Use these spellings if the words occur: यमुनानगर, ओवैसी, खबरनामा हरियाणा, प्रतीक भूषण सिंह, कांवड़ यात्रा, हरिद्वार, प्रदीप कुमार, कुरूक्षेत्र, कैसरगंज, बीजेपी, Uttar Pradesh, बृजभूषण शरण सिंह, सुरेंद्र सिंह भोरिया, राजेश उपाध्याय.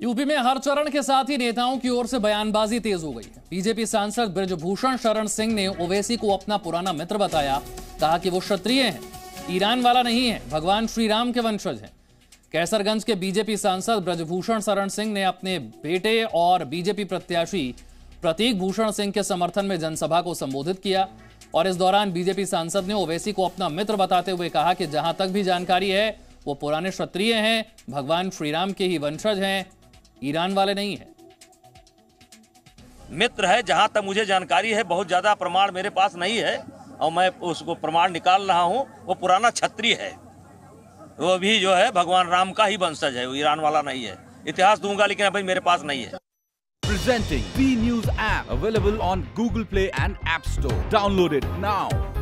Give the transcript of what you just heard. UP में हर चरण के साथ ही नेताओं की ओर से बयानबाजी तेज हो गई है। बीजेपी सांसद बृजभूषण शरण सिंह ने ओवैसी को अपना पुराना मित्र बताया, कहा कि वो क्षत्रिय हैं, ईरान वाला नहीं है, भगवान श्री राम के वंशज हैं। कैसरगंज के बीजेपी सांसद बृजभूषण शरण सिंह ने अपने बेटे और बीजेपी प्रत्याशी प्रतीक भूषण सिंह के समर्थन में जनसभा को संबोधित किया और इस दौरान बीजेपी सांसद ने ओवैसी को अपना मित्र बताते हुए कहा कि जहां तक भी जानकारी है वो पुराने क्षत्रिय हैं, भगवान श्री राम के ही वंशज हैं, ईरान वाले नहीं है। मित्र है, जहां तक मुझे जानकारी है, बहुत ज्यादा प्रमाण मेरे पास नहीं है और मैं उसको प्रमाण निकाल रहा हूं। वो पुराना क्षत्रिय है, वो भी जो है भगवान राम का ही वंशज है, वो ईरान वाला नहीं है। इतिहास दूंगा लेकिन अभी मेरे पास नहीं है। Presenting B News app available on Google Play and App Store. Download it now.